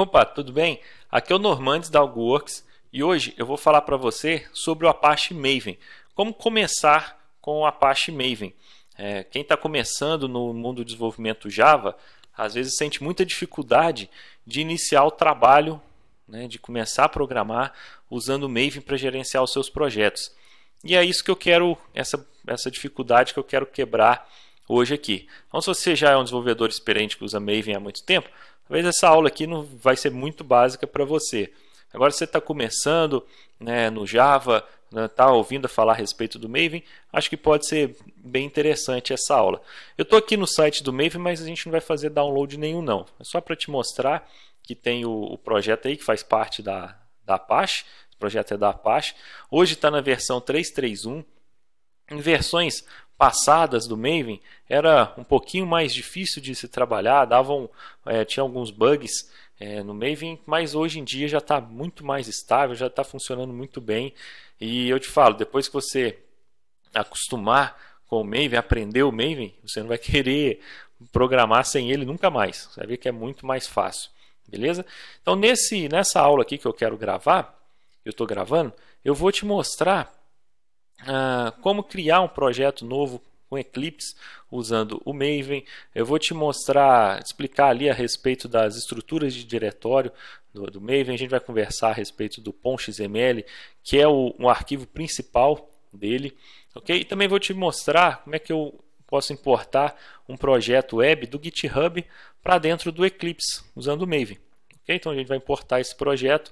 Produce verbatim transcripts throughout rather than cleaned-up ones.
Opa, tudo bem? Aqui é o Normande da AlgaWorks e hoje eu vou falar para você sobre o Apache Maven. Como começar com o Apache Maven. É, quem está começando no mundo do desenvolvimento Java, às vezes sente muita dificuldade de iniciar o trabalho, né, de começar a programar usando o Maven para gerenciar os seus projetos. E é isso que eu quero, essa, essa dificuldade que eu quero quebrar hoje aqui. Então, se você já é um desenvolvedor experiente que usa Maven há muito tempo, talvez essa aula aqui não vai ser muito básica para você. Agora você está começando, né, no Java, está ouvindo falar a respeito do Maven, acho que pode ser bem interessante essa aula. Eu estou aqui no site do Maven, mas a gente não vai fazer download nenhum não. É só para te mostrar que tem o, o projeto aí que faz parte da, da Apache. O projeto é da Apache. Hoje está na versão três ponto três ponto um. Em versões passadas do Maven era um pouquinho mais difícil de se trabalhar, davam, é, tinha alguns bugs é, no Maven, mas hoje em dia já está muito mais estável, já está funcionando muito bem. E eu te falo, depois que você acostumar com o Maven, aprender o Maven, você não vai querer programar sem ele nunca mais. Você vai ver que é muito mais fácil, beleza? Então nesse, nessa aula aqui que eu quero gravar, eu estou gravando, eu vou te mostrar Uh, como criar um projeto novo com Eclipse usando o Maven. Eu vou te mostrar, explicar ali a respeito das estruturas de diretório do, do Maven. A gente vai conversar a respeito do P O M ponto X M L, que é o um arquivo principal dele, ok? E também vou te mostrar como é que eu posso importar um projeto web do GitHub para dentro do Eclipse usando o Maven. Então a gente vai importar esse projeto,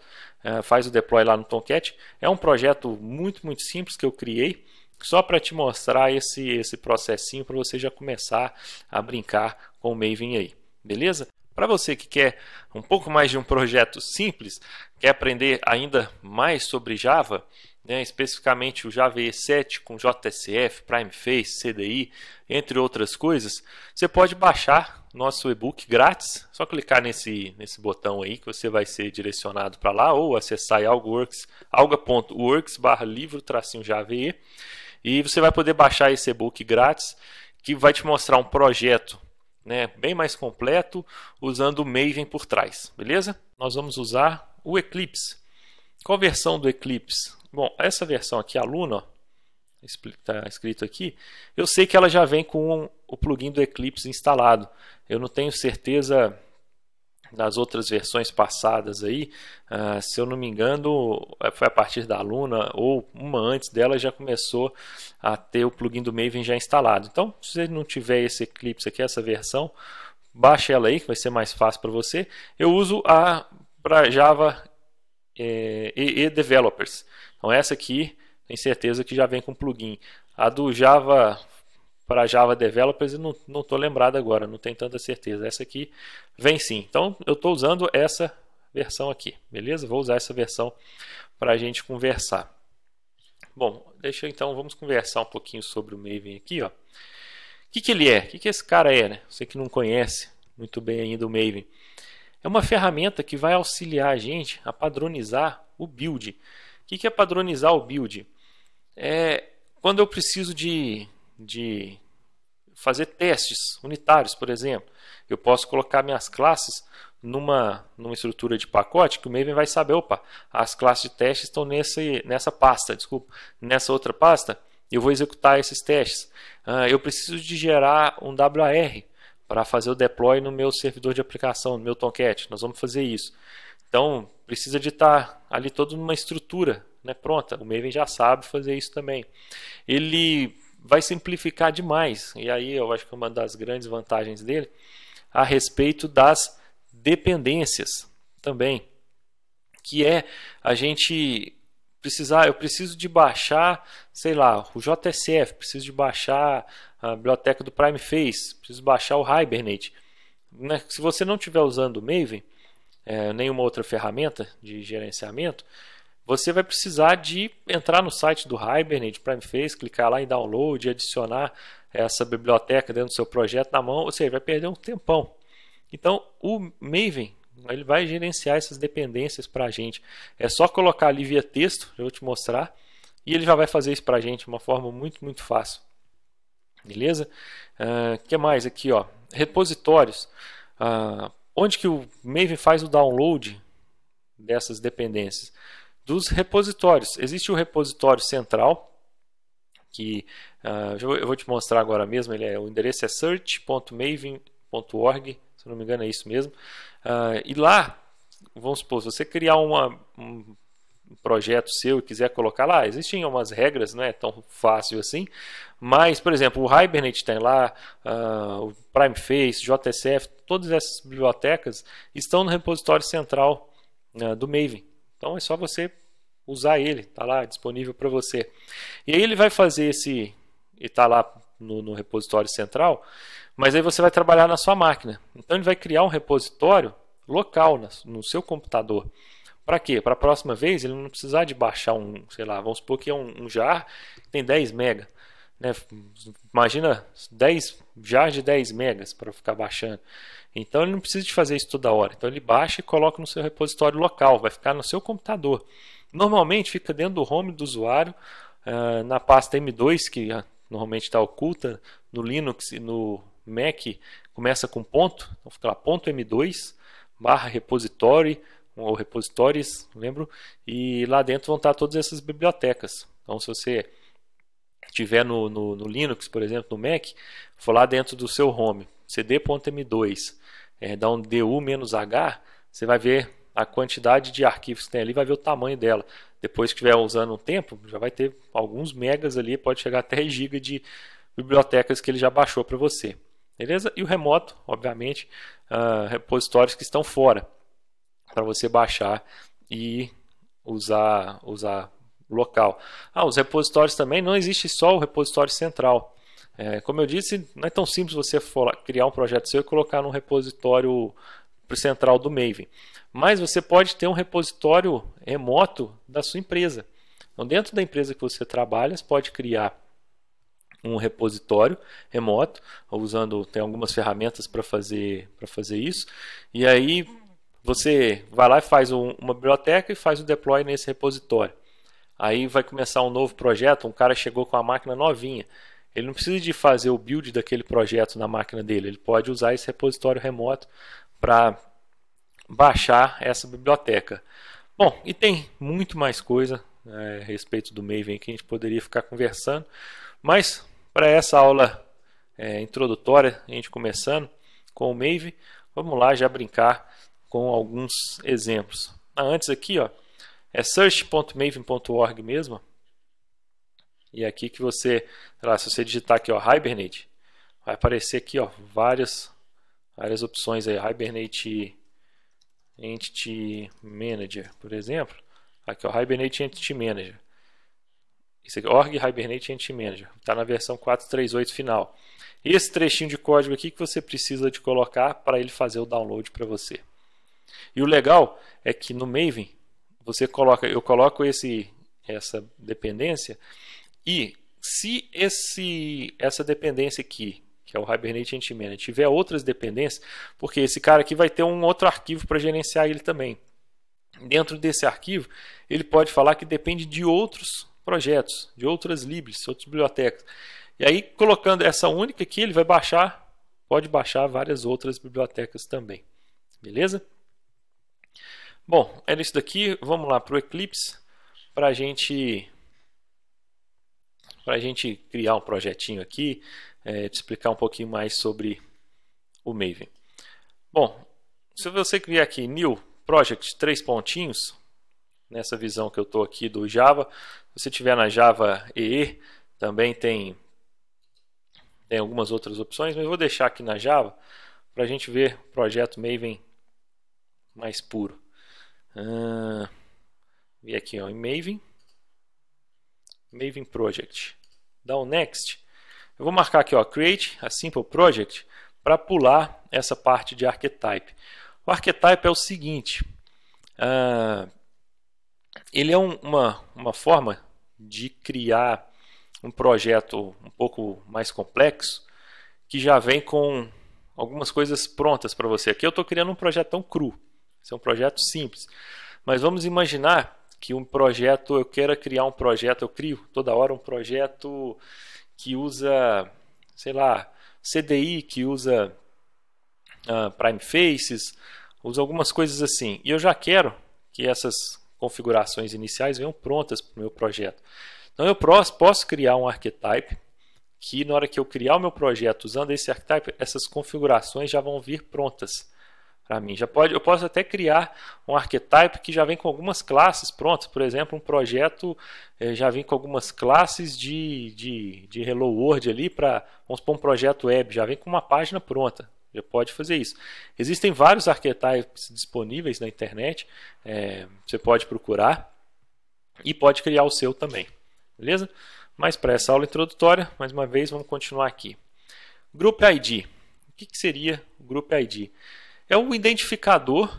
faz o deploy lá no Tomcat. É um projeto muito, muito simples que eu criei, só para te mostrar esse, esse processinho, para você já começar a brincar com o Maven aí, beleza? Para você que quer um pouco mais de um projeto simples, quer aprender ainda mais sobre Java, né, especificamente o Java E E sete com J S F, PrimeFaces, C D I, entre outras coisas, você pode baixar nosso e-book grátis, só clicar nesse, nesse botão aí que você vai ser direcionado para lá, ou acessar alga ponto works barra livro tracinho java e e, e você vai poder baixar esse e-book grátis que vai te mostrar um projeto, né, bem mais completo usando o Maven por trás, beleza? Nós vamos usar o Eclipse. Qual versão do Eclipse? Bom, essa versão aqui, a Luna, está escrito aqui, eu sei que ela já vem com um, o plugin do Eclipse instalado. Eu não tenho certeza das outras versões passadas aí, uh, se eu não me engano foi a partir da Luna ou uma antes dela já começou a ter o plugin do Maven já instalado. Então se você não tiver esse Eclipse aqui, essa versão, baixa ela aí que vai ser mais fácil para você. Eu uso a para Java é, E E Developers, então essa aqui tenho certeza que já vem com plugin. A do Java para Java Developers eu não estou lembrado agora, não tenho tanta certeza. Essa aqui vem sim. Então eu estou usando essa versão aqui, beleza? Vou usar essa versão para a gente conversar. Bom, deixa eu, então vamos conversar um pouquinho sobre o Maven aqui, ó. O que, que ele é? O que, que esse cara é, né? Você que não conhece muito bem ainda o Maven. É uma ferramenta que vai auxiliar a gente a padronizar o build. O que, que é padronizar o build? É quando eu preciso de, de fazer testes unitários, por exemplo, eu posso colocar minhas classes numa, numa estrutura de pacote que o Maven vai saber, opa, as classes de testes estão nesse, nessa pasta, desculpa, nessa outra pasta, eu vou executar esses testes. Uh, eu preciso de gerar um W A R para fazer o deploy no meu servidor de aplicação, no meu Tomcat, nós vamos fazer isso. Então, precisa de estar ali toda uma estrutura, né, pronta. O Maven já sabe fazer isso também. Ele vai simplificar demais. E aí eu acho que uma das grandes vantagens dele a respeito das dependências também, que é a gente precisar, eu preciso de baixar, sei lá, o J S F, preciso de baixar a biblioteca do PrimeFaces, preciso baixar o Hibernate. Se você não estiver usando o Maven, é, nenhuma outra ferramenta de gerenciamento, você vai precisar de entrar no site do Hibernate, PrimeFaces, clicar lá em download, adicionar essa biblioteca dentro do seu projeto na mão, ou seja, vai perder um tempão. Então o Maven ele vai gerenciar essas dependências para a gente. É só colocar ali via texto, eu vou te mostrar, e ele já vai fazer isso para a gente de uma forma muito, muito fácil. Beleza? O uh, que mais aqui? Ó? Repositórios. Uh, Onde que o Maven faz o download dessas dependências? Dos repositórios. Existe o repositório central, que uh, eu vou te mostrar agora mesmo. Ele é, o endereço é search ponto maven ponto org, se não me engano é isso mesmo. Uh, e lá, vamos supor, se você criar uma, um projeto seu e quiser colocar lá, existem umas regras, não é tão fácil assim, mas, por exemplo, o Hibernate tem lá, uh, o PrimeFaces, J S F, todas essas bibliotecas estão no repositório central uh, do Maven. Então é só você usar ele, está lá disponível para você. E aí ele vai fazer esse, e está lá no, no repositório central, mas aí você vai trabalhar na sua máquina. Então ele vai criar um repositório local na, no seu computador. Para quê? Para a próxima vez ele não precisar de baixar um, sei lá, vamos supor que é um, um jar que tem dez megas. Né? Imagina dez jars de dez megas para ficar baixando. Então ele não precisa de fazer isso toda hora. Então ele baixa e coloca no seu repositório local, vai ficar no seu computador. Normalmente fica dentro do home do usuário, uh, na pasta M dois, que uh, normalmente está oculta, no Linux e no Mac começa com ponto, então fica lá ponto M dois, barra repository, ou repositories, lembro, e lá dentro vão estar todas essas bibliotecas. Então se você tiver no, no, no Linux, por exemplo, no Mac, for lá dentro do seu home, cd ponto m dois, é, dá um du-h, você vai ver a quantidade de arquivos que tem ali, vai ver o tamanho dela. Depois que estiver usando um tempo, já vai ter alguns megas ali, pode chegar até giga de bibliotecas que ele já baixou para você. Beleza? E o remoto, obviamente, uh, repositórios que estão fora, para você baixar e usar, usar local. Ah, os repositórios também, não existe só o repositório central. É, como eu disse, não é tão simples você for criar um projeto seu e colocar num repositório central do Maven. Mas você pode ter um repositório remoto da sua empresa. Então, dentro da empresa que você trabalha, você pode criar um repositório remoto, usando, tem algumas ferramentas para fazer, para fazer isso. E aí você vai lá e faz um, uma biblioteca e faz o deploy nesse repositório. Aí vai começar um novo projeto, um cara chegou com a máquina novinha. Ele não precisa de fazer o build daquele projeto na máquina dele. Ele pode usar esse repositório remoto para baixar essa biblioteca. Bom, e tem muito mais coisa é, a respeito do Maven que a gente poderia ficar conversando. Mas para essa aula é, introdutória, a gente começando com o Maven, vamos lá já brincar com alguns exemplos. Ah, antes aqui, ó, é search ponto maven ponto org mesmo. E aqui que você, sei lá, se você digitar aqui, ó, Hibernate, vai aparecer aqui, ó, várias várias opções aí, Hibernate Entity Manager, por exemplo. Aqui, ó, Hibernate Entity Manager. Isso aqui, org Hibernate Entity Manager. Está na versão quatro ponto três ponto oito final. Esse trechinho de código aqui que você precisa de colocar para ele fazer o download para você. E o legal é que no Maven você coloca, eu coloco esse, essa dependência, e se esse, essa dependência aqui, que é o Hibernate Entity Manager, tiver outras dependências, porque esse cara aqui vai ter um outro arquivo para gerenciar ele também. Dentro desse arquivo, ele pode falar que depende de outros projetos, de outras libs, outras bibliotecas. E aí, colocando essa única aqui, ele vai baixar, pode baixar várias outras bibliotecas também. Beleza? Bom, era isso daqui. Vamos lá para o Eclipse para gente, a gente criar um projetinho aqui, é, te explicar um pouquinho mais sobre o Maven. Bom, se você criar aqui New Project, três pontinhos, nessa visão que eu estou aqui do Java, se você tiver na Java E E, também tem, tem algumas outras opções, mas eu vou deixar aqui na Java para a gente ver o projeto Maven mais puro. Uh, e aqui ó, em Maven, Maven Project, dá um Next. Eu vou marcar aqui ó, Create a Simple Project, para pular essa parte de Archetype. O Archetype é o seguinte, uh, ele é um, uma, uma forma de criar um projeto um pouco mais complexo, que já vem com algumas coisas prontas para você. Aqui eu estou criando um projetão cru. Esse é um projeto simples, mas vamos imaginar que um projeto, eu queira criar um projeto, eu crio toda hora um projeto que usa, sei lá, C D I, que usa uh, PrimeFaces, uso algumas coisas assim. E eu já quero que essas configurações iniciais venham prontas para o meu projeto. Então eu posso criar um archetype que, na hora que eu criar o meu projeto usando esse archetype, essas configurações já vão vir prontas para mim. Já pode, eu posso até criar um archetype que já vem com algumas classes prontas. Por exemplo, um projeto eh, já vem com algumas classes de, de, de Hello World ali para, vamos supor, um projeto web, já vem com uma página pronta. Já pode fazer isso. Existem vários archetypes disponíveis na internet, é, você pode procurar e pode criar o seu também. Beleza? Mas para essa aula introdutória, mais uma vez, vamos continuar aqui. Group I D. O que, que seria o Group I D? É um identificador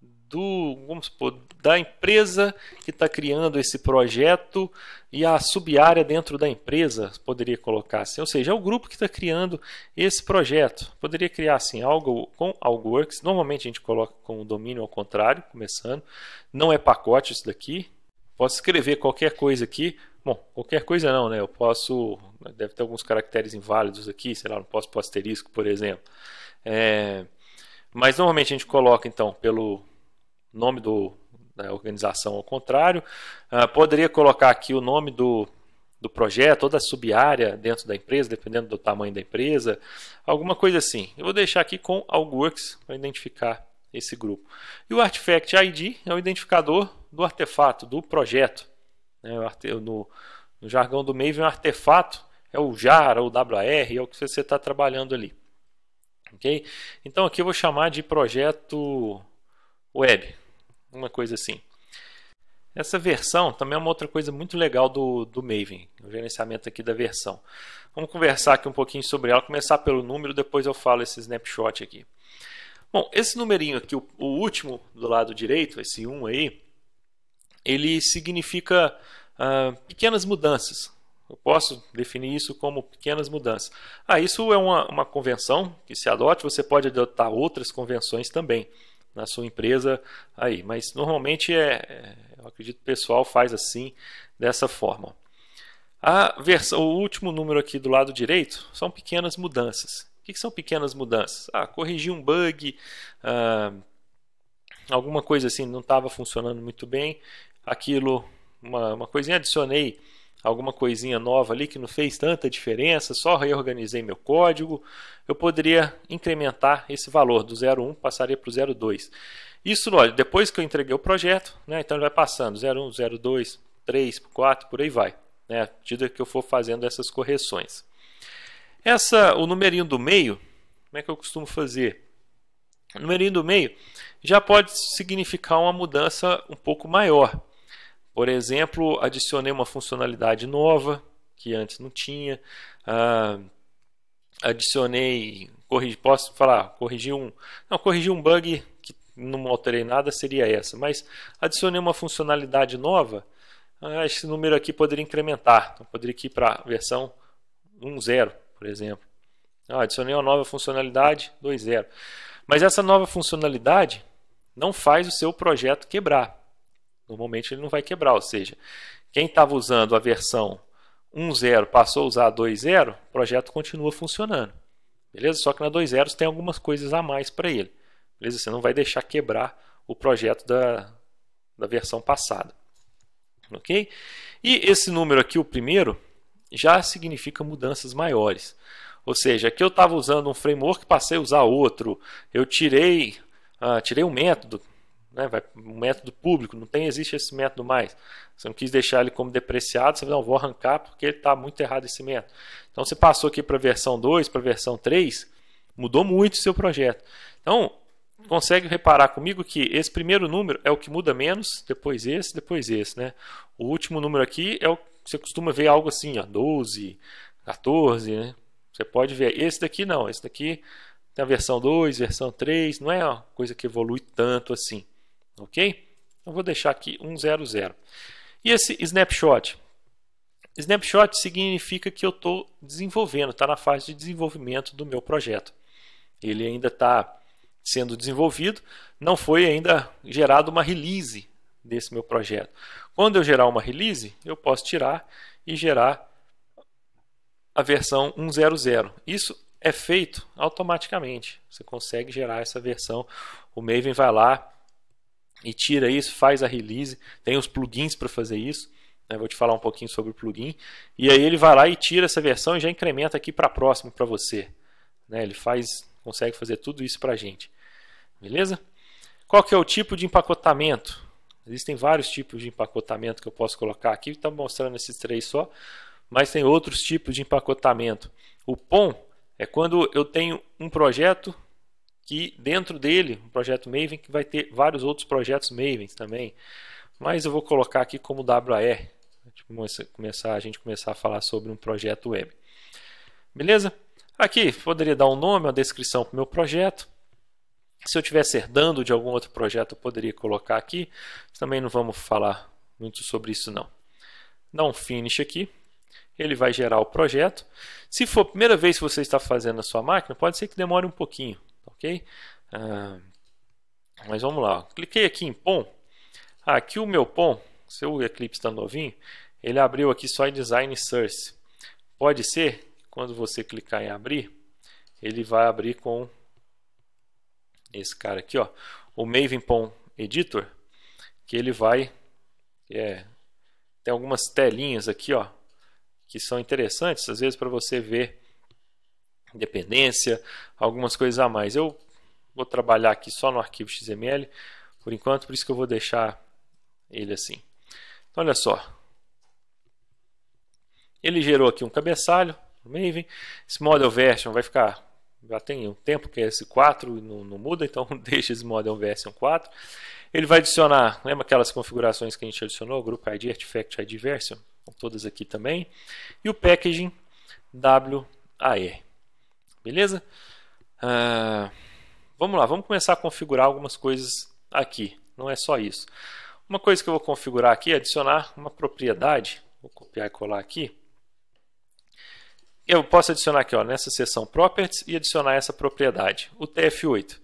do, vamos supor, da empresa que está criando esse projeto e a sub-área dentro da empresa, poderia colocar assim. Ou seja, é o grupo que está criando esse projeto. Poderia criar assim, algo com AlgaWorks. Normalmente a gente coloca com o domínio ao contrário, começando. Não é pacote isso daqui. Posso escrever qualquer coisa aqui. Bom, qualquer coisa não, né? Eu posso... Deve ter alguns caracteres inválidos aqui, sei lá, não posso pôr asterisco, por exemplo. É... Mas normalmente a gente coloca, então, pelo nome do... da organização ao contrário, uh, poderia colocar aqui o nome do, do projeto ou da sub-área dentro da empresa, dependendo do tamanho da empresa, alguma coisa assim. Eu vou deixar aqui com AlgaWorks para identificar esse grupo. E o Artifact I D é o identificador do artefato, do projeto. Né? No, no jargão do Maven, o artefato é o J A R ou W A R, é o que você está trabalhando ali. Okay? Então aqui eu vou chamar de projeto web. Uma coisa assim. Essa versão também é uma outra coisa muito legal do, do Maven, o gerenciamento aqui da versão. Vamos conversar aqui um pouquinho sobre ela, começar pelo número, depois eu falo esse snapshot aqui. Bom, esse numerinho aqui, o, o último do lado direito, esse um aí, ele significa ah, pequenas mudanças. Eu posso definir isso como pequenas mudanças. Ah, isso é uma, uma convenção que se adote, você pode adotar outras convenções também na sua empresa aí, mas normalmente é, eu acredito que o pessoal faz assim, dessa forma. A versão, o último número aqui do lado direito são pequenas mudanças. O que, que são pequenas mudanças? Ah, corrigir um bug, ah, alguma coisa assim, não estava funcionando muito bem, aquilo, uma, uma coisinha, adicionei alguma coisinha nova ali que não fez tanta diferença, só reorganizei meu código, eu poderia incrementar esse valor do zero um, passaria para o zero dois. Isso, olha, depois que eu entreguei o projeto, né, então ele vai passando zero um, zero dois, três, quatro, por aí vai, né, à medida que eu for fazendo essas correções. Essa, o numerinho do meio, como é que eu costumo fazer? O numerinho do meio já pode significar uma mudança um pouco maior. Por exemplo, adicionei uma funcionalidade nova, que antes não tinha. Ah, adicionei, corrigi, posso falar, corrigi um, não, corrigi um bug, que não alterei nada, seria essa. Mas adicionei uma funcionalidade nova, ah, esse número aqui poderia incrementar. Então, poderia ir para a versão um ponto zero, por exemplo. Ah, adicionei uma nova funcionalidade, dois ponto zero. Mas essa nova funcionalidade não faz o seu projeto quebrar. Normalmente ele não vai quebrar, ou seja, quem estava usando a versão um ponto zero passou a usar a dois ponto zero, o projeto continua funcionando. Beleza? Só que na dois ponto zero tem algumas coisas a mais para ele. Beleza? Você não vai deixar quebrar o projeto da, da versão passada. Ok? E esse número aqui, o primeiro, já significa mudanças maiores. Ou seja, aqui eu estava usando um framework, passei a usar outro, eu tirei, uh, tirei um método, né, vai, um método público, não tem, existe esse método mais. Você não quis deixar ele como depreciado, você vai, não, vou arrancar porque ele está muito errado esse método. Então você passou aqui para a versão dois, para a versão três, mudou muito o seu projeto. Então, consegue reparar comigo que esse primeiro número é o que muda menos, depois esse, depois esse, né? O último número aqui é o que você costuma ver algo assim, ó, doze, quatorze, né? Você pode ver, esse daqui não, esse daqui tem a versão dois, versão três, não é uma coisa que evolui tanto assim. Ok? Eu vou deixar aqui um ponto zero ponto zero. E esse snapshot? Snapshot significa que eu estou desenvolvendo, está na fase de desenvolvimento do meu projeto. Ele ainda está sendo desenvolvido, não foi ainda gerado uma release desse meu projeto. Quando eu gerar uma release, eu posso tirar e gerar a versão um ponto zero ponto zero. Isso é feito automaticamente. Você consegue gerar essa versão. O Maven vai lá e tira isso, faz a release. Tem os plugins para fazer isso. Né? Vou te falar um pouquinho sobre o plugin. E aí ele vai lá e tira essa versão e já incrementa aqui para a próxima para você. Né? Ele faz, consegue fazer tudo isso para a gente. Beleza? Qual que é o tipo de empacotamento? Existem vários tipos de empacotamento que eu posso colocar aqui. Está mostrando esses três só. Mas tem outros tipos de empacotamento. O P O M é quando eu tenho um projeto que dentro dele, um projeto Maven, que vai ter vários outros projetos Maven também. Mas eu vou colocar aqui como W A R. Começar, a gente começar a falar sobre um projeto web. Beleza? Aqui poderia dar um nome, uma descrição para o meu projeto. Se eu estivesse herdando de algum outro projeto, eu poderia colocar aqui. Também não vamos falar muito sobre isso não. Dá um finish aqui. Ele vai gerar o projeto. Se for a primeira vez que você está fazendo na sua máquina, pode ser que demore um pouquinho. Ok? Ah, mas vamos lá. Cliquei aqui em P O M. Ah, aqui o meu P O M, se o Eclipse está novinho, ele abriu aqui só em Design Source. Pode ser que quando você clicar em abrir, ele vai abrir com esse cara aqui, ó, o Maven P O M Editor, que ele vai... É, tem algumas telinhas aqui, ó, que são interessantes, às vezes para você ver dependência, algumas coisas a mais. Eu vou trabalhar aqui só no arquivo X M L, por enquanto, por isso que eu vou deixar ele assim. Então, olha só. Ele gerou aqui um cabeçalho, o Maven. Esse model version vai ficar... Já tem um tempo que é esse quatro, não, não muda, então deixa esse model version quatro. Ele vai adicionar, lembra aquelas configurações que a gente adicionou? Group I D, Artifact I D, Version. Todas aqui também. E o packaging W A R. Beleza? Ah, vamos lá, vamos começar a configurar algumas coisas aqui. Não é só isso. Uma coisa que eu vou configurar aqui é adicionar uma propriedade. Vou copiar e colar aqui. Eu posso adicionar aqui, ó, nessa seção Properties e adicionar essa propriedade, o U T F oito.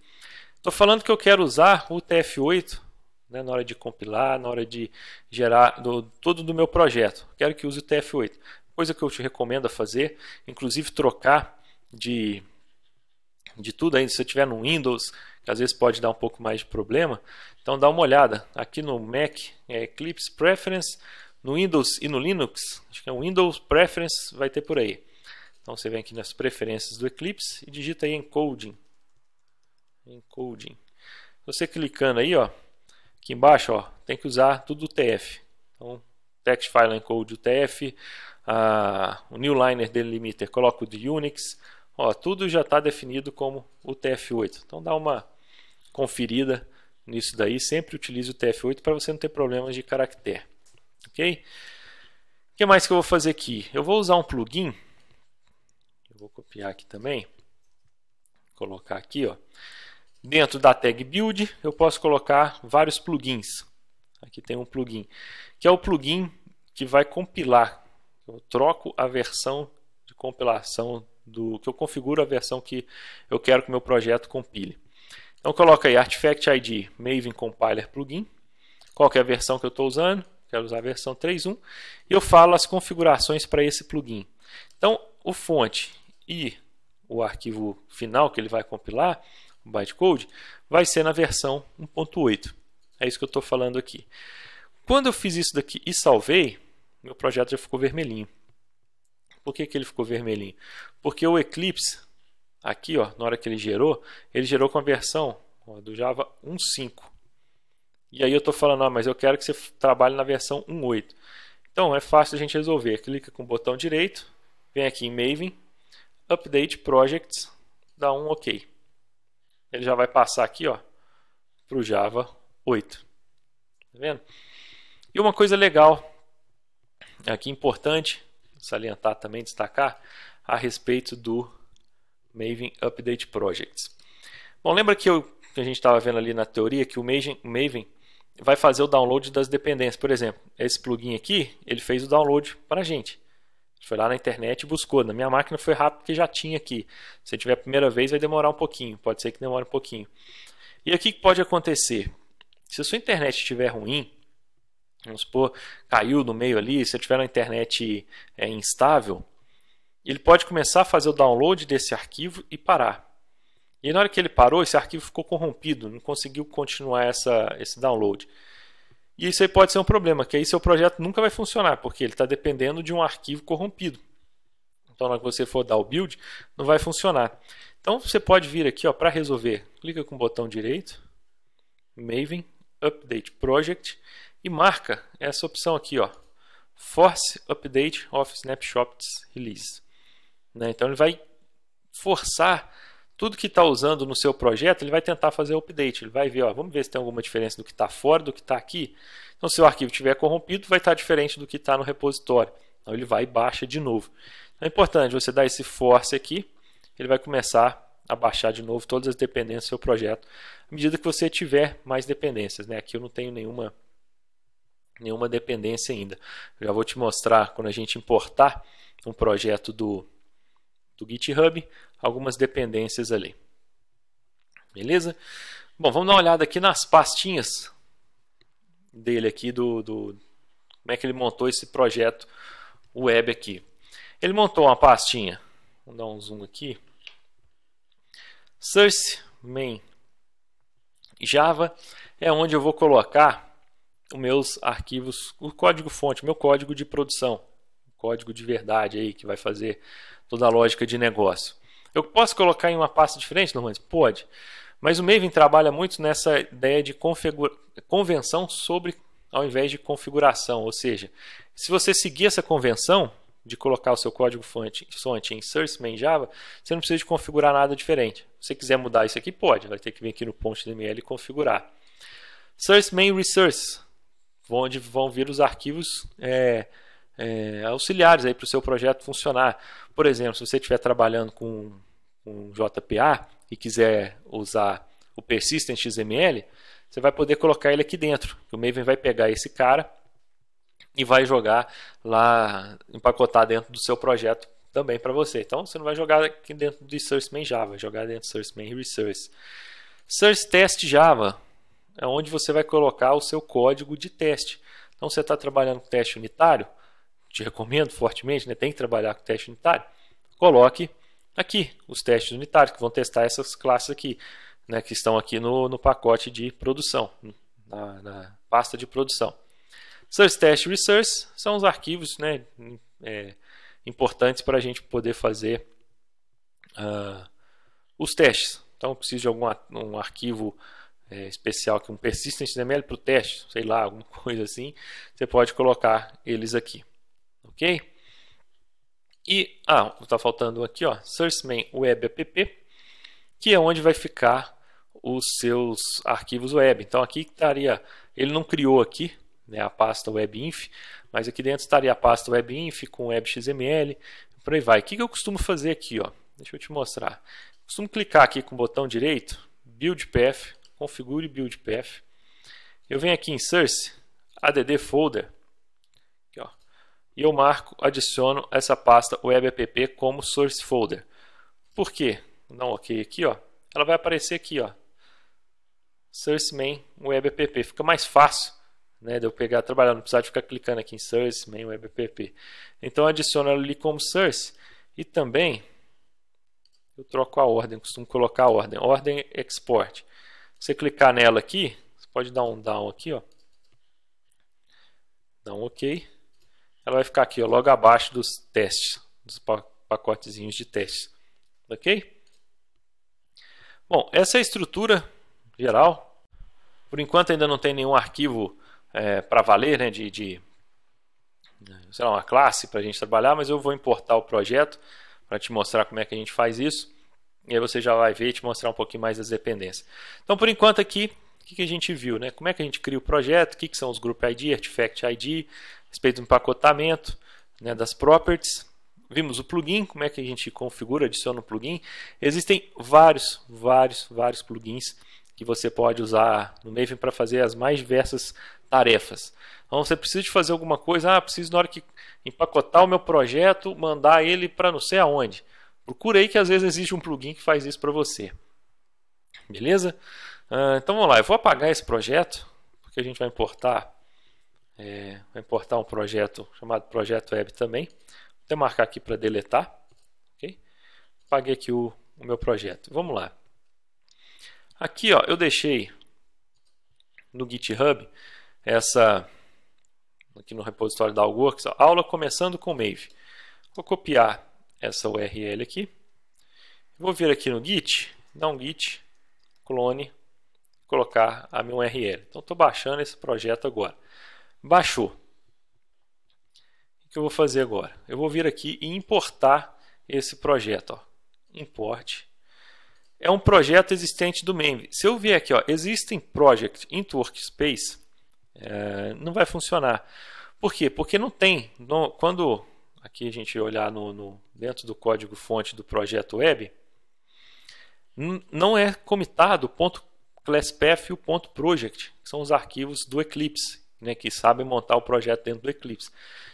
Estou falando que eu quero usar o U T F oito, né, na hora de compilar, na hora de gerar do, todo do meu projeto. Quero que use o U T F oito. Coisa que eu te recomendo a fazer, inclusive trocar de, de tudo aí. Se você estiver no Windows, que às vezes pode dar um pouco mais de problema, então dá uma olhada. Aqui no Mac é Eclipse Preference, no Windows e no Linux, acho que é o Windows Preference, vai ter por aí. Então você vem aqui nas preferências do Eclipse e digita aí Encoding. Encoding. Você clicando aí, ó, aqui embaixo, ó, tem que usar tudo U T F. Então, Text File Encode U T F, a, o Newliner Delimiter, coloca o de Unix. Ó, tudo já está definido como U T F oito. Então dá uma conferida nisso daí. Sempre utilize o U T F oito para você não ter problemas de caractere. Ok? O que mais que eu vou fazer aqui? Eu vou usar um plugin. Vou copiar aqui também, colocar aqui, ó. Dentro da tag build eu posso colocar vários plugins. Aqui tem um plugin, que é o plugin que vai compilar. Eu troco a versão de compilação, do que eu configuro a versão que eu quero que o meu projeto compile. Então coloca aí Artifact I D Maven compiler plugin, qual que é a versão que eu estou usando, quero usar a versão três ponto um, e eu falo as configurações para esse plugin. Então o fonte e o arquivo final que ele vai compilar, o bytecode, vai ser na versão um ponto oito. É isso que eu estou falando aqui. Quando eu fiz isso daqui e salvei, meu projeto já ficou vermelhinho. Por que que ele ficou vermelhinho? Porque o Eclipse, aqui, ó, na hora que ele gerou, ele gerou com a versão, ó, do Java um ponto cinco. E aí eu estou falando, ah, mas eu quero que você trabalhe na versão um ponto oito. Então é fácil a gente resolver. Clica com o botão direito, vem aqui em Maven, Update Projects, dá um OK. Ele já vai passar aqui para o Java oito. Tá vendo? E uma coisa legal, aqui importante, salientar também, destacar, a respeito do Maven Update Projects. Bom, lembra que, eu, que a gente estava vendo ali na teoria que o Maven, Maven vai fazer o download das dependências. Por exemplo, esse plugin aqui, ele fez o download para a gente. Foi lá na internet e buscou. Na minha máquina foi rápido porque já tinha aqui. Se tiver a primeira vez vai demorar um pouquinho. Pode ser que demore um pouquinho. E aqui que pode acontecer? Se a sua internet estiver ruim, vamos supor, caiu no meio ali, se tiver uma internet é, instável, ele pode começar a fazer o download desse arquivo e parar. E na hora que ele parou, esse arquivo ficou corrompido, não conseguiu continuar essa, esse download. E isso aí pode ser um problema, que aí seu projeto nunca vai funcionar, porque ele está dependendo de um arquivo corrompido. Então, na hora que você for dar o build, não vai funcionar. Então, você pode vir aqui para resolver. Clica com o botão direito, Maven, Update Project, e marca essa opção aqui, ó, Force Update of Snapshots Release. Né? Então, ele vai forçar tudo que está usando no seu projeto, ele vai tentar fazer o update. Ele vai ver, ó, vamos ver se tem alguma diferença do que está fora, do que está aqui. Então, se o arquivo estiver corrompido, vai estar diferente do que está no repositório. Então, ele vai e baixa de novo. Então, é importante você dar esse force aqui, ele vai começar a baixar de novo todas as dependências do seu projeto, à medida que você tiver mais dependências. Né? Aqui eu não tenho nenhuma, nenhuma dependência ainda. Eu já vou te mostrar, quando a gente importar um projeto do... do GitHub, algumas dependências ali. Beleza? Bom, vamos dar uma olhada aqui nas pastinhas dele aqui, do, do como é que ele montou esse projeto web aqui. Ele montou uma pastinha, vamos dar um zoom aqui, Source Main Java, é onde eu vou colocar os meus arquivos, o código fonte, meu código de produção, código de verdade aí que vai fazer toda a lógica de negócio. Eu posso colocar em uma pasta diferente, Normande? Pode. Mas o Maven trabalha muito nessa ideia de convenção sobre, ao invés de configuração. Ou seja, se você seguir essa convenção de colocar o seu código fonte em Source Main Java, você não precisa de configurar nada diferente. Se você quiser mudar isso aqui, pode. Vai ter que vir aqui no ponto X M L e configurar. Source Main Resource, onde vão vir os arquivos... É, É, auxiliares para o seu projeto funcionar. Por exemplo, se você estiver trabalhando com um J P A e quiser usar o Persistent X M L, você vai poder colocar ele aqui dentro. O Maven vai pegar esse cara e vai jogar lá, empacotar dentro do seu projeto também para você. Então, você não vai jogar aqui dentro do Source Main Java, vai jogar dentro do Source Main Resource. Source Test Java é onde você vai colocar o seu código de teste. Então, você está trabalhando com teste unitário, te recomendo fortemente, né? Tem que trabalhar com teste unitário, coloque aqui os testes unitários que vão testar essas classes aqui, né? Que estão aqui no, no pacote de produção, na, na pasta de produção. Source Test Resource são os arquivos, né? É, importantes para a gente poder fazer uh, os testes. Então, eu preciso de algum um arquivo É, especial, que um Persistent X M L para o teste, sei lá, alguma coisa assim, você pode colocar eles aqui, ok? E, ah, está faltando aqui, ó, Source Main Web App, que é onde vai ficar os seus arquivos web. Então, aqui estaria, ele não criou aqui, né, a pasta WebInf, mas aqui dentro estaria a pasta WebInf com WebXML, por aí vai. O que que eu costumo fazer aqui, ó? Deixa eu te mostrar. Eu costumo clicar aqui com o botão direito, Build Path, configure build path. Eu venho aqui em Source, add folder, aqui, ó, e eu marco, adiciono essa pasta webapp como source folder. Por quê? Dá um ok aqui, ó. Ela vai aparecer aqui, ó. Source main webapp. Fica mais fácil, né, de eu pegar, trabalhar, não precisar de ficar clicando aqui em source main webapp. Então eu adiciono ela ali como source e também eu troco a ordem, costumo colocar a ordem, ordem export. Você clicar nela aqui, você pode dar um down aqui, ó. Dá um ok. Ela vai ficar aqui, ó, logo abaixo dos testes, dos pacotezinhos de testes. Ok? Bom, essa é a estrutura geral. Por enquanto ainda não tem nenhum arquivo é, para valer, né, de, de sei lá, uma classe para a gente trabalhar, mas eu vou importar o projeto para te mostrar como é que a gente faz isso. E aí você já vai ver e te mostrar um pouquinho mais das dependências. Então, por enquanto aqui, o que a gente viu, né? Como é que a gente cria o projeto, o que são os Group I D, Artifact I D, respeito do empacotamento, né, das properties. Vimos o plugin, como é que a gente configura, adiciona o plugin. Existem vários, vários, vários plugins que você pode usar no Maven para fazer as mais diversas tarefas. Então, você precisa de fazer alguma coisa, ah, preciso na hora que empacotar o meu projeto, mandar ele para não sei aonde. Procura aí que às vezes existe um plugin que faz isso para você. Beleza? Uh, então vamos lá, eu vou apagar esse projeto, porque a gente vai importar, é, vai importar um projeto chamado Projeto Web também. Vou até marcar aqui para deletar, apaguei aqui o, o meu projeto. Vamos lá. Aqui, ó, eu deixei no GitHub essa aqui no repositório da AlgaWorks, ó, aula começando com Maven. Vou copiar essa U R L aqui. Vou vir aqui no Git, dar um git clone, colocar a minha U R L. Então estou baixando esse projeto agora. Baixou. O que eu vou fazer agora? Eu vou vir aqui e importar esse projeto, ó. Import. É um projeto existente do Maven. Se eu vier aqui, ó, existing project into workspace, é, não vai funcionar. Por quê? Porque não tem. No, quando aqui a gente olhar no, no, dentro do código-fonte do projeto web, não é comitado o ponto classpath e o ponto project, que são os arquivos do Eclipse, né, que sabem montar o projeto dentro do Eclipse.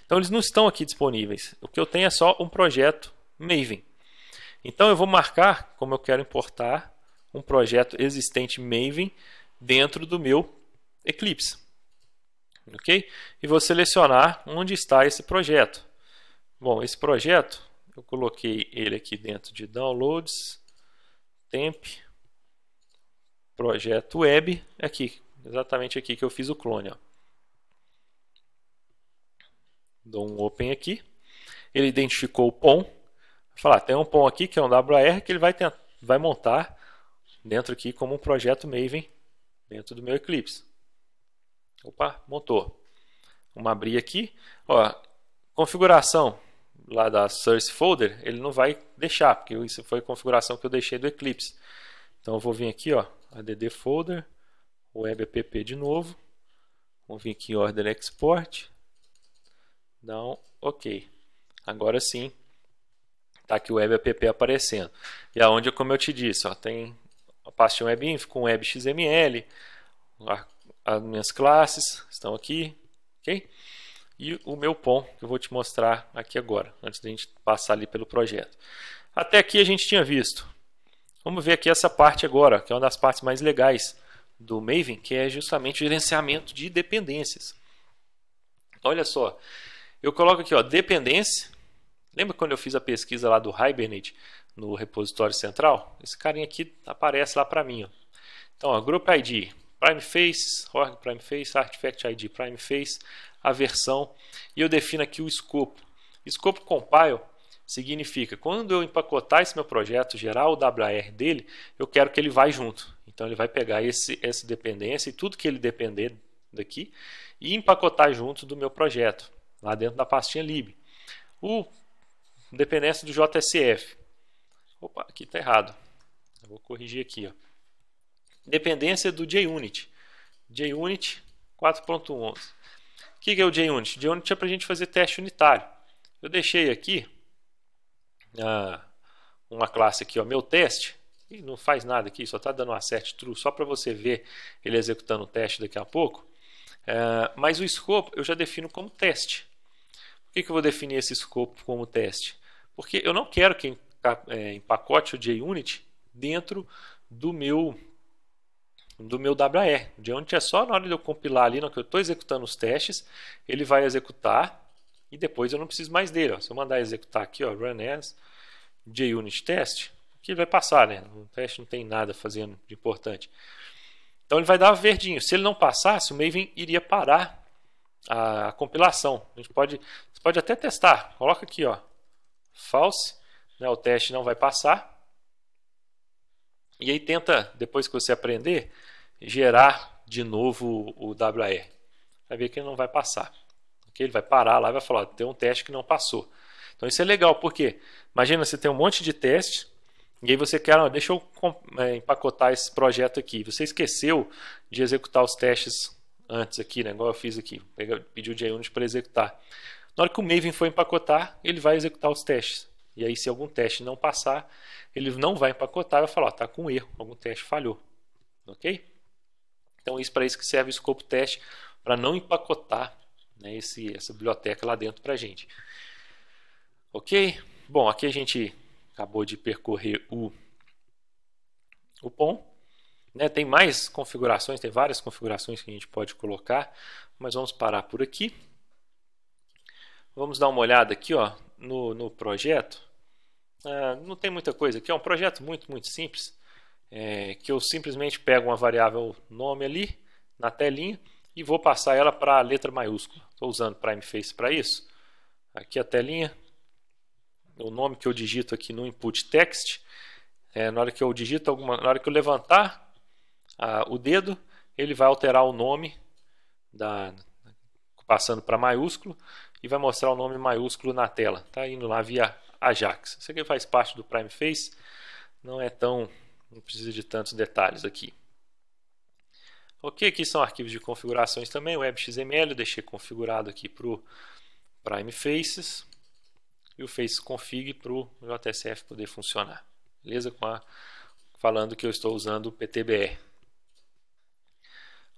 Então eles não estão aqui disponíveis. O que eu tenho é só um projeto Maven. Então eu vou marcar como eu quero importar um projeto existente Maven dentro do meu Eclipse. Ok? E vou selecionar onde está esse projeto. Bom, esse projeto, eu coloquei ele aqui dentro de Downloads, Temp, Projeto Web, aqui, exatamente aqui que eu fiz o clone. Ó. Dou um Open aqui. Ele identificou o P O M. Falar, tem um P O M aqui que é um W A R que ele vai, tentar, vai montar dentro aqui como um projeto Maven dentro do meu Eclipse. Opa, montou. Vamos abrir aqui. Ó, configuração lá da source folder, ele não vai deixar, porque isso foi a configuração que eu deixei do Eclipse. Então eu vou vir aqui, ó, add folder, webapp de novo. Vou vir aqui em order export. Não, ok. Agora sim. Está aqui o webapp aparecendo. E aonde, como eu te disse, ó, tem a pasta webinf com webxml, as minhas classes estão aqui, ok? E o meu P O M que eu vou te mostrar aqui agora, antes da gente passar ali pelo projeto. Até aqui a gente tinha visto. Vamos ver aqui essa parte agora, que é uma das partes mais legais do Maven, que é justamente o gerenciamento de dependências. Então, olha só, eu coloco aqui, ó, dependência. Lembra quando eu fiz a pesquisa lá do Hibernate no repositório central? Esse carinha aqui aparece lá para mim. Ó. Então, ó, Group I D, PrimeFaces, org PrimeFaces, Artifact I D, PrimeFaces, a versão. E eu defino aqui o escopo. Escopo compile significa, quando eu empacotar esse meu projeto, gerar o W A R dele, eu quero que ele vá junto. Então, ele vai pegar esse, essa dependência e tudo que ele depender daqui e empacotar junto do meu projeto, lá dentro da pastinha lib. O dependência do J S F. Opa, aqui está errado. Eu vou corrigir aqui. Ó. Dependência do JUnit. JUnit quatro ponto onze. O que é o JUnit? JUnit é para a gente fazer teste unitário. Eu deixei aqui ah, uma classe aqui, ó, meu teste. E não faz nada aqui, só está dando um assert true, só para você ver ele executando o teste daqui a pouco. Ah, mas o escopo eu já defino como teste. Por que, que eu vou definir esse escopo como teste? Porque eu não quero que empacote o JUnit dentro do meu, do meu W A R. O JUnit é só na hora de eu compilar ali, na hora que eu estou executando os testes, ele vai executar e depois eu não preciso mais dele. Ó. Se eu mandar executar aqui, ó, run as JUnit test, que ele vai passar, né? O teste não tem nada fazendo de importante. Então ele vai dar verdinho. Se ele não passasse, o Maven iria parar a compilação. A gente pode, você pode até testar. Coloca aqui, ó, false, né, o teste não vai passar. E aí tenta, depois que você aprender, gerar de novo o W A R. Vai ver que ele não vai passar. Ele vai parar lá e vai falar, ó, tem um teste que não passou. Então isso é legal, porque imagina, você tem um monte de testes e aí você quer, ó, deixa eu empacotar esse projeto aqui. Você esqueceu de executar os testes antes aqui, né, igual eu fiz aqui, pedi o JUnit para executar. Na hora que o Maven for empacotar, ele vai executar os testes. E aí, se algum teste não passar, ele não vai empacotar, vai falar, está com um erro, algum teste falhou. Ok? Então, isso para isso que serve o escopo teste, para não empacotar, né, esse, essa biblioteca lá dentro para a gente. Ok? Bom, aqui a gente acabou de percorrer o, o P O M. Né, tem mais configurações, tem várias configurações que a gente pode colocar, mas vamos parar por aqui. Vamos dar uma olhada aqui, ó, no, no projeto. ah, não tem muita coisa aqui. É um projeto muito, muito simples, é, que eu simplesmente pego uma variável nome ali na telinha e vou passar ela para a letra maiúscula. Estou usando PrimeFaces para isso. Aqui a telinha, o nome que eu digito aqui no input text, é, na hora que eu digito alguma, na hora que eu levantar a, o dedo, ele vai alterar o nome da, passando para maiúsculo, e vai mostrar o nome maiúsculo na tela. Está indo lá via Ajax. Isso aqui faz parte do PrimeFaces, não é tão, não precisa de tantos detalhes aqui. Ok, aqui são arquivos de configurações também, o web ponto x m l, eu deixei configurado aqui para o PrimeFaces, e o Face Config para o J S F poder funcionar. Beleza? Com a, falando que eu estou usando o P T B R.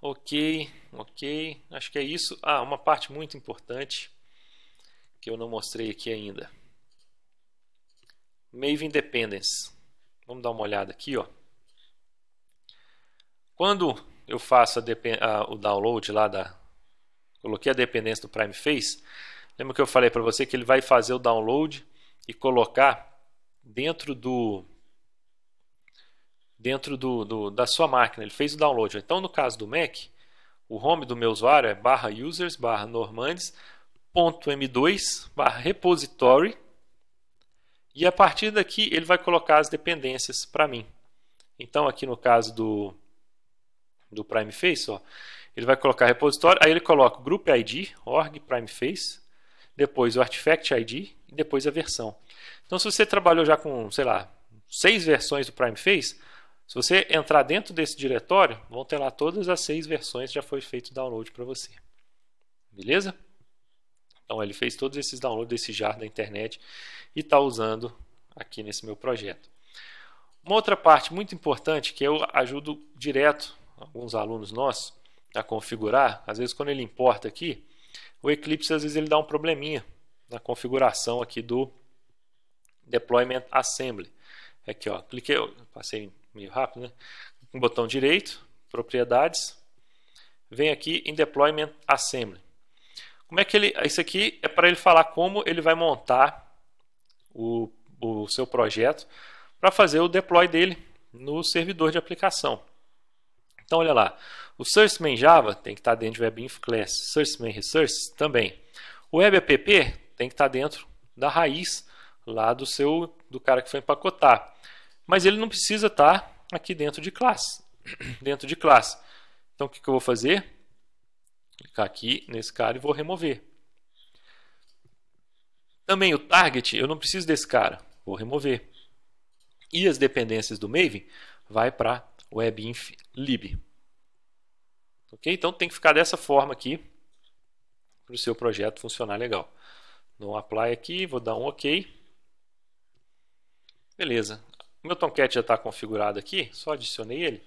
Ok, ok, acho que é isso. Ah, uma parte muito importante que eu não mostrei aqui ainda. Maven Dependence. Vamos dar uma olhada aqui, ó. Quando eu faço a a, o download lá da, coloquei a dependência do PrimeFaces. Lembra que eu falei para você que ele vai fazer o download e colocar dentro do dentro do, do da sua máquina. Ele fez o download. Então, no caso do Mac, o home do meu usuário é barra users barra normandes.m2 barra repository, e a partir daqui ele vai colocar as dependências para mim. Então, aqui no caso do do PrimeFaces, ó, ele vai colocar repositório, aí ele coloca o Group I D, org PrimeFaces, depois o Artifact I D e depois a versão. Então, se você trabalhou já com, sei lá, seis versões do PrimeFaces, se você entrar dentro desse diretório, vão ter lá todas as seis versões, já foi feito o download para você. Beleza? Então, ele fez todos esses downloads desse jar da internet e está usando aqui nesse meu projeto. Uma outra parte muito importante que eu ajudo direto alguns alunos nossos a configurar, às vezes quando ele importa aqui, o Eclipse às vezes ele dá um probleminha na configuração aqui do Deployment Assembly. Aqui, ó, cliquei, passei meio rápido, né? Com o botão direito, propriedades, vem aqui em Deployment Assembly. Como é que ele, isso aqui é para ele falar como ele vai montar o, o seu projeto para fazer o deploy dele no servidor de aplicação. Então, olha lá, o SearchMain Java tem que estar dentro de WebInf Class, SearchMain Resources também. O WebApp tem que estar dentro da raiz lá do seu, do cara que foi empacotar. Mas ele não precisa estar aqui dentro de classe. Dentro de classe. Então, o que, que eu vou fazer? Clicar aqui nesse cara e vou remover. Também o target, eu não preciso desse cara, vou remover. E as dependências do Maven vai para webinf lib. Ok? Então tem que ficar dessa forma aqui para o seu projeto funcionar legal. Dou um apply aqui, vou dar um ok. Beleza. O meu Tomcat já está configurado aqui, só adicionei ele.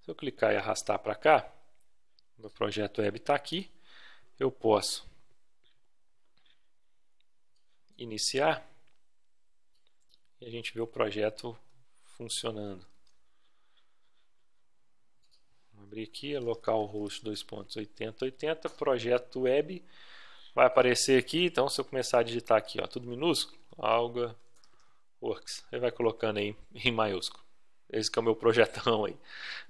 Se eu clicar e arrastar para cá, meu projeto web está aqui. Eu posso iniciar e a gente vê o projeto funcionando. Abrir aqui, localhost dois ponto oitenta oitenta, projeto web, vai aparecer aqui. Então, se eu começar a digitar aqui, ó, tudo minúsculo, AlgaWorks, ele vai colocando aí em maiúsculo. Esse que é o meu projetão aí,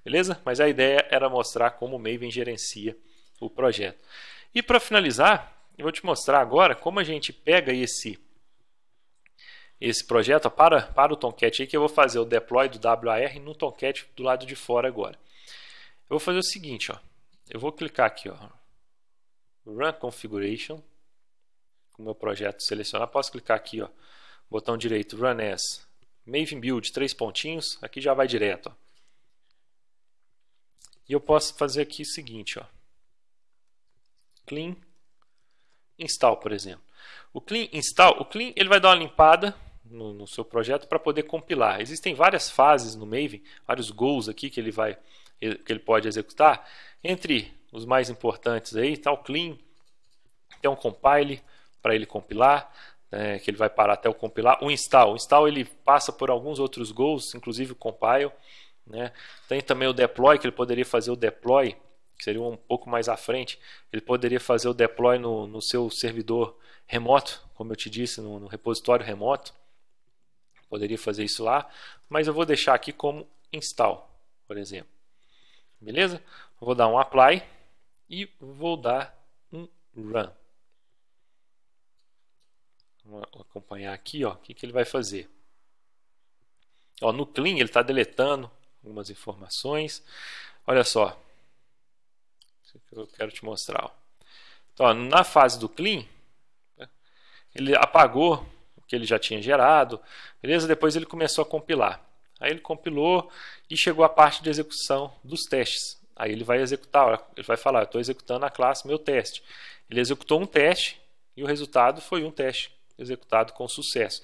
beleza? Mas a ideia era mostrar como o Maven gerencia o projeto. E para finalizar, eu vou te mostrar agora como a gente pega esse, esse projeto ó, para, para o Tomcat aí, que eu vou fazer o deploy do W A R no Tomcat do lado de fora agora. Eu vou fazer o seguinte, ó. Eu vou clicar aqui, ó, Run Configuration, com o meu projeto selecionado. Posso clicar aqui, ó, botão direito, Run as Maven Build, três pontinhos. Aqui já vai direto, ó. E eu posso fazer aqui o seguinte, ó, Clean Install, por exemplo. O Clean Install, o Clean, ele vai dar uma limpada no, no seu projeto para poder compilar. Existem várias fases no Maven, vários goals aqui que ele vai que ele pode executar. Entre os mais importantes aí está o clean, tem um compile para ele compilar, né, que ele vai parar até o compilar. O install, o install ele passa por alguns outros goals, inclusive o compile, né. Tem também o deploy, que ele poderia fazer o deploy, que seria um pouco mais à frente. Ele poderia fazer o deploy no, no seu servidor remoto, como eu te disse, no, no repositório remoto. poderia fazer isso lá, mas eu vou deixar aqui como install, por exemplo. Beleza? Vou dar um apply e vou dar um run. Vamos acompanhar aqui, ó, o que, que ele vai fazer. Ó, no clean ele está deletando algumas informações. Olha só, isso que eu quero te mostrar. Ó. Então, ó, na fase do clean, ele apagou o que ele já tinha gerado, beleza? Depois ele começou a compilar. Aí ele compilou e chegou à parte de execução dos testes. Aí ele vai executar, ele vai falar, estou executando a classe meu teste. Ele executou um teste e o resultado foi um teste executado com sucesso.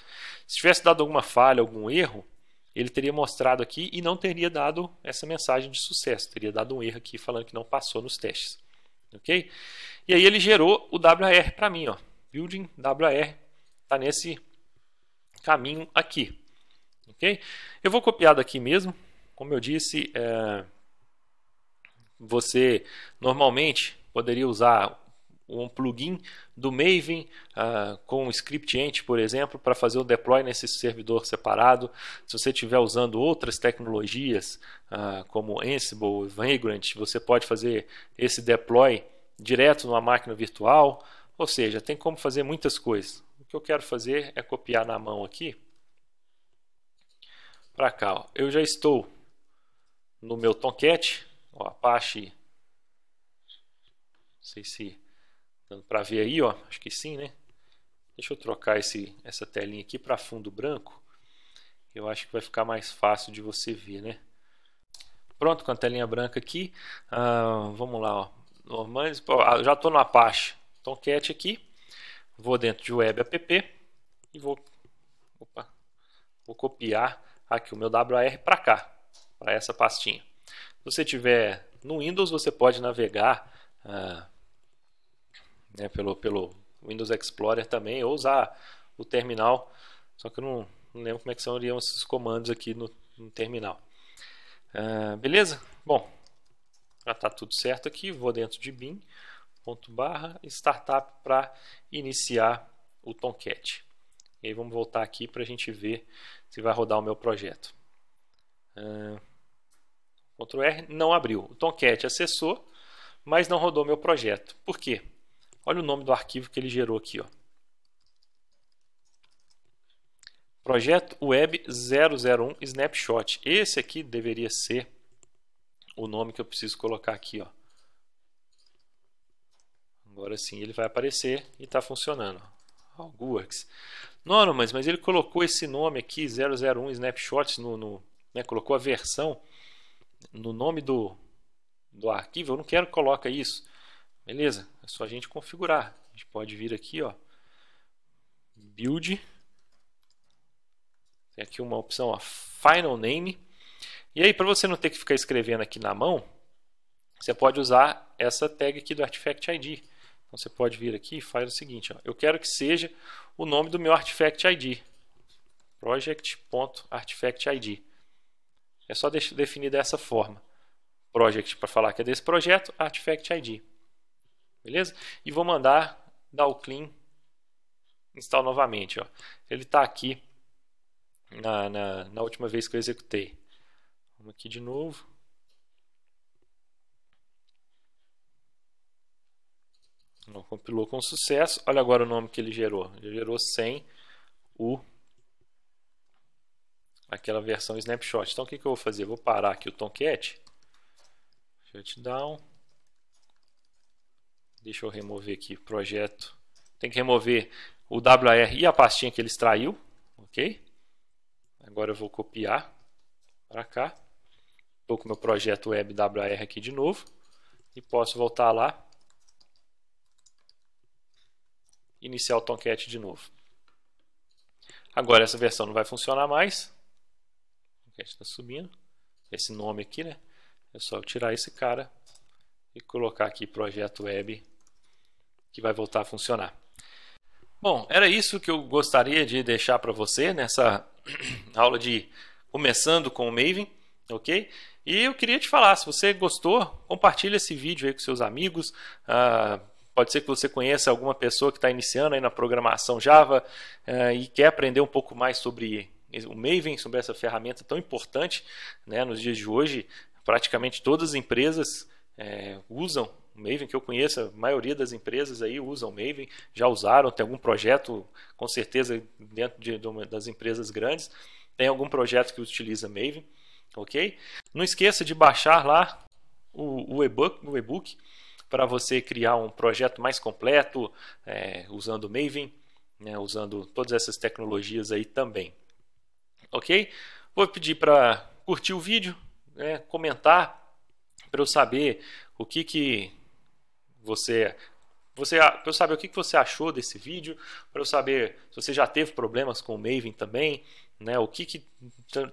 Se tivesse dado alguma falha, algum erro, ele teria mostrado aqui e não teria dado essa mensagem de sucesso. Teria dado um erro aqui falando que não passou nos testes. Ok? E aí ele gerou o W A R para mim, ó. Building W A R está nesse caminho aqui. Okay? Eu vou copiar daqui mesmo. Como eu disse, é, você normalmente poderia usar um plugin do Maven uh, com o script ent, por exemplo, para fazer o deploy nesse servidor separado. Se você estiver usando outras tecnologias uh, como Ansible, Vagrant, você pode fazer esse deploy direto numa máquina virtual. Ou seja, tem como fazer muitas coisas. O que eu quero fazer é copiar na mão aqui para cá, ó. Eu já estou no meu Tomcat, o Apache, não sei se dando para ver aí, ó, acho que sim, né? Deixa eu trocar esse, essa telinha aqui para fundo branco, eu acho que vai ficar mais fácil de você ver, né? Pronto, com a telinha branca aqui, ah, vamos lá, ó. Normande, já estou no Apache Tomcat aqui, vou dentro de web app e vou, opa, vou copiar aqui o meu W A R para cá, para essa pastinha. Se você tiver no Windows, você pode navegar ah, né, pelo, pelo Windows Explorer também, ou usar o terminal, só que eu não, não lembro como é que seriam esses comandos aqui no, no terminal. Ah, beleza? Bom, já está tudo certo aqui, vou dentro de bin, ponto barra, startup para iniciar o Tomcat. E aí vamos voltar aqui para a gente ver se vai rodar o meu projeto. Uh, control R, não abriu. O Tomcat acessou, mas não rodou o meu projeto. Por quê? Olha o nome do arquivo que ele gerou aqui, ó. Projeto Web zero zero um Snapshot. Esse aqui deveria ser o nome que eu preciso colocar aqui, ó. Agora sim ele vai aparecer e está funcionando. AlgaWorks. Não, não, mas, mas ele colocou esse nome aqui, zero zero um Snapshots, no, no, né, colocou a versão no nome do, do arquivo. Eu não quero que coloque isso. Beleza, é só a gente configurar. A gente pode vir aqui, ó, build. Tem aqui uma opção, ó, final name. E aí, para você não ter que ficar escrevendo aqui na mão, você pode usar essa tag aqui do Artifact I D. Então você pode vir aqui e faz o seguinte, ó, eu quero que seja o nome do meu Artifact I D, project ponto artifact I D. É só definir dessa forma, project para falar que é desse projeto, Artifact I D, beleza? E vou mandar dar o clean, install novamente, ó. Ele está aqui na, na, na última vez que eu executei. Vamos aqui de novo. Não compilou com sucesso. Olha agora o nome que ele gerou. Ele gerou sem o aquela versão snapshot. Então o que, que eu vou fazer? Vou parar aqui o Tomcat. Shutdown. Deixa eu remover aqui projeto. Tem que remover o W A R e a pastinha que ele extraiu. Ok? Agora eu vou copiar para cá. Estou com o meu projeto web W A R aqui de novo. E posso voltar lá. Iniciar o Tomcat de novo. Agora essa versão não vai funcionar mais. O Tomcat está subindo. Esse nome aqui, né? É só eu tirar esse cara e colocar aqui projeto web que vai voltar a funcionar. Bom, era isso que eu gostaria de deixar para você nessa aula de começando com o Maven, ok? E eu queria te falar, se você gostou, compartilha esse vídeo aí com seus amigos. Ah, Pode ser que você conheça alguma pessoa que está iniciando aí na programação Java eh, e quer aprender um pouco mais sobre o Maven, sobre essa ferramenta tão importante, né, nos dias de hoje. Praticamente todas as empresas é, usam o Maven, que eu conheço, a maioria das empresas aí usam o Maven, já usaram, tem algum projeto, com certeza, dentro de, de uma, das empresas grandes, tem algum projeto que utiliza Maven, ok? Não esqueça de baixar lá o, o e-book, o e-book para você criar um projeto mais completo, é, usando o Maven, né, usando todas essas tecnologias aí também, ok? Vou pedir para curtir o vídeo, né, comentar, para eu saber o que que você, você para eu saber o que que você achou desse vídeo, para eu saber se você já teve problemas com o Maven também, né? O que que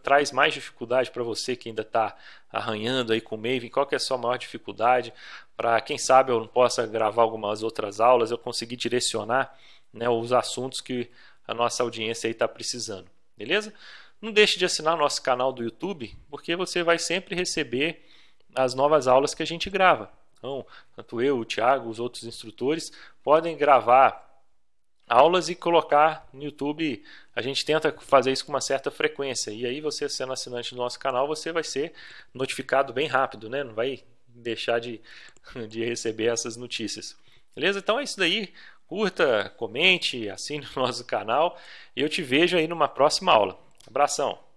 traz mais dificuldade para você que ainda está arranhando aí com o Maven? Qual que é a sua maior dificuldade? Para quem sabe eu não possa gravar algumas outras aulas, eu conseguir direcionar, né, os assuntos que a nossa audiência aí está precisando, beleza? Não deixe de assinar nosso canal do YouTube, porque você vai sempre receber as novas aulas que a gente grava. Então, tanto eu, o Thiago, os outros instrutores podem gravar aulas e colocar no YouTube. A gente tenta fazer isso com uma certa frequência, e aí você, sendo assinante do nosso canal, você vai ser notificado bem rápido, né? Não vai deixar de, de receber essas notícias. Beleza? Então é isso daí. Curta, comente, assine o nosso canal e eu te vejo aí numa próxima aula. Abração!